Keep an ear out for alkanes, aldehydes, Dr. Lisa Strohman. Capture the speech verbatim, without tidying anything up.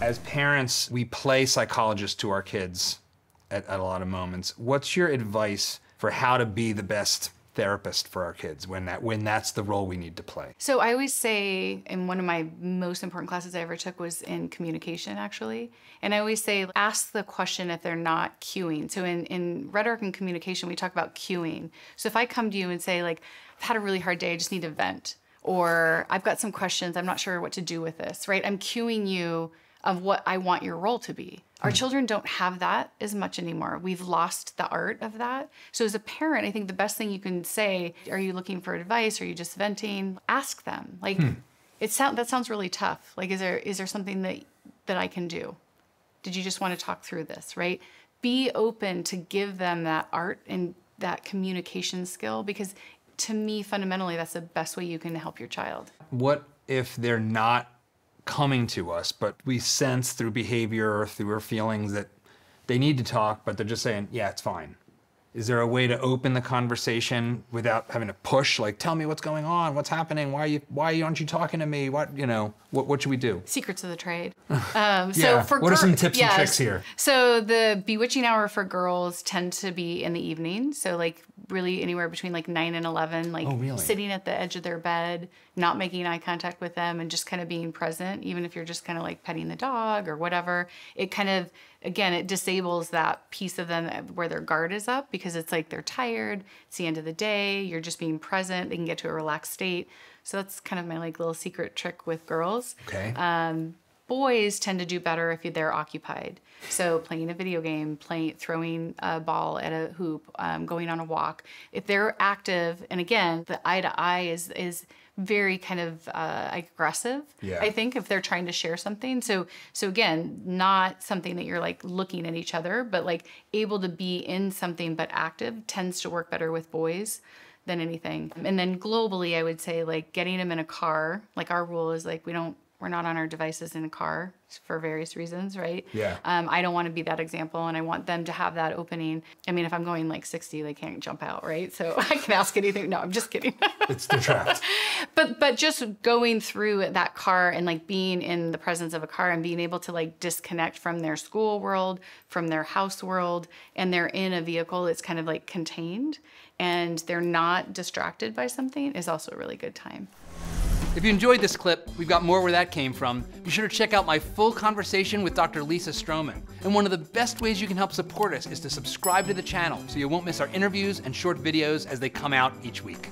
As parents, we play psychologists to our kids at, at a lot of moments. What's your advice for how to be the best therapist for our kids when that when that's the role we need to play? So I always say, and one of my most important classes I ever took was in communication, actually. And I always say, ask the question if they're not cueing. So in, in rhetoric and communication, we talk about cueing. So if I come to you and say, like, I've had a really hard day, I just need to vent. Or I've got some questions, I'm not sure what to do with this, right? I'm cueing you of what I want your role to be. Our children don't have that as much anymore. We've lost the art of that. So as a parent, I think the best thing you can say, are you looking for advice? Are you just venting? Ask them. Like, hmm. it sound, that sounds really tough. Like, is there is there something that, that I can do? Did you just want to talk through this, right? Be open to give them that art and that communication skill, because to me, fundamentally, that's the best way you can help your child. What if they're not coming to us, but we sense through behavior or through our feelings that they need to talk, but they're just saying, yeah, it's fine? Is there a way to open the conversation without having to push, like, tell me what's going on, what's happening, why, are you, why aren't you talking to me, what, you know, what, what should we do? Secrets of the trade. Um, so yeah. for what are some tips yeah. and tricks here? So the bewitching hour for girls tend to be in the evening, so like really anywhere between like nine and eleven, like oh, really? Sitting at the edge of their bed, not making eye contact with them, and just kind of being present, even if you're just kind of like petting the dog or whatever. It kind of, again, it disables that piece of them where their guard is up, because it's like they're tired, it's the end of the day, you're just being present, they can get to a relaxed state. So that's kind of my like little secret trick with girls. Okay. Um, boys tend to do better if they're occupied. So playing a video game, playing, throwing a ball at a hoop, um, going on a walk. If they're active, and again, the eye to eye is, is very kind of uh, aggressive, yeah. I think, if they're trying to share something. So, so again, not something that you're like looking at each other, but like able to be in something but active tends to work better with boys than anything. And then globally, I would say like getting them in a car, like our rule is like we don't, we're not on our devices in a car for various reasons, right? Yeah. Um, I don't want to be that example, and I want them to have that opening. I mean, if I'm going like sixty, they can't jump out, right? So I can ask anything. No, I'm just kidding. It's the trap. But but just going through that car and like being in the presence of a car and being able to like disconnect from their school world, from their house world, and they're in a vehicle that's kind of like contained and they're not distracted by something is also a really good time. If you enjoyed this clip, we've got more where that came from. Be sure to check out my full conversation with Doctor Lisa Strohman. And one of the best ways you can help support us is to subscribe to the channel so you won't miss our interviews and short videos as they come out each week.